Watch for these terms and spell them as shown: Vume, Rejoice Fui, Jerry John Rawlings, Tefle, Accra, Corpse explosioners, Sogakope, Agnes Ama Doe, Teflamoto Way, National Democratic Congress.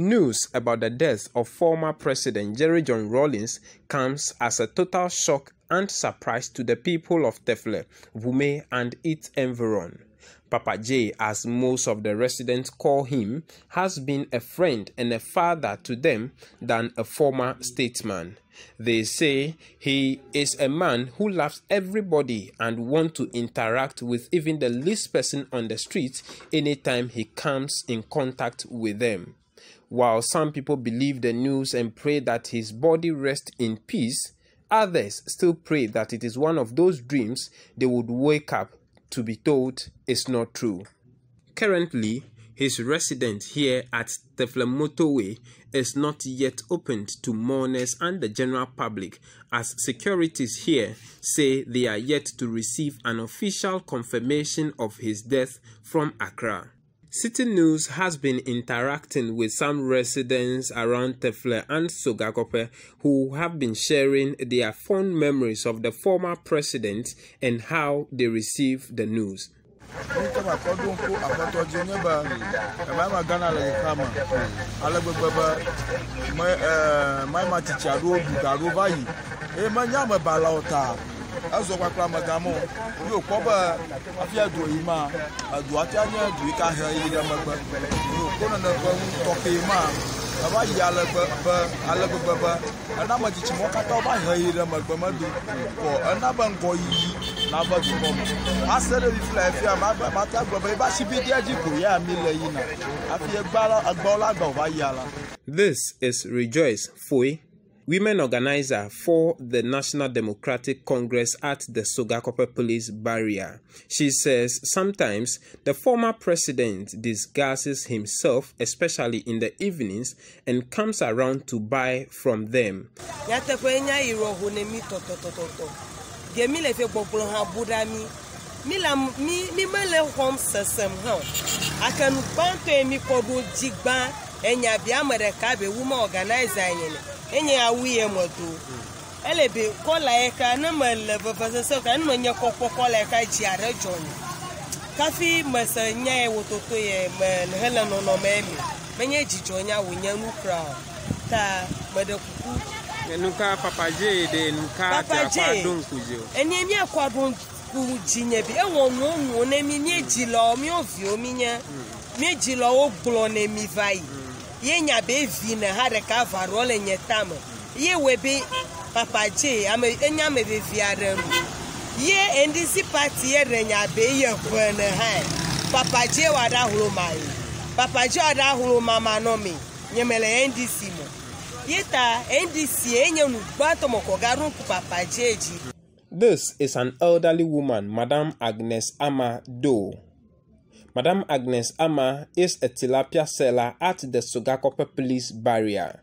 News about the death of former President Jerry John Rawlings comes as a total shock and surprise to the people of Tefle, Vume and its environ. Papa J, as most of the residents call him, has been a friend and a father to them than a former statesman. They say he is a man who loves everybody and wants to interact with even the least person on the street anytime he comes in contact with them. While some people believe the news and pray that his body rests in peace, others still pray that it is one of those dreams they would wake up to be told is not true. Currently, his residence here at Teflamoto Way is not yet opened to mourners and the general public, as securities here say they are yet to receive an official confirmation of his death from Accra. City News has been interacting with some residents around Tefle and Sogakope who have been sharing their fond memories of the former president and how they received the news. This is Rejoice Fui, women organizer for the National Democratic Congress at the Sogakope police barrier. She says sometimes the former president disguises himself, especially in the evenings, and comes around to buy from them. This is an elderly woman, Madame Agnes Ama Doe. Madame Agnes Ama is a tilapia seller at the Sogakope police barrier.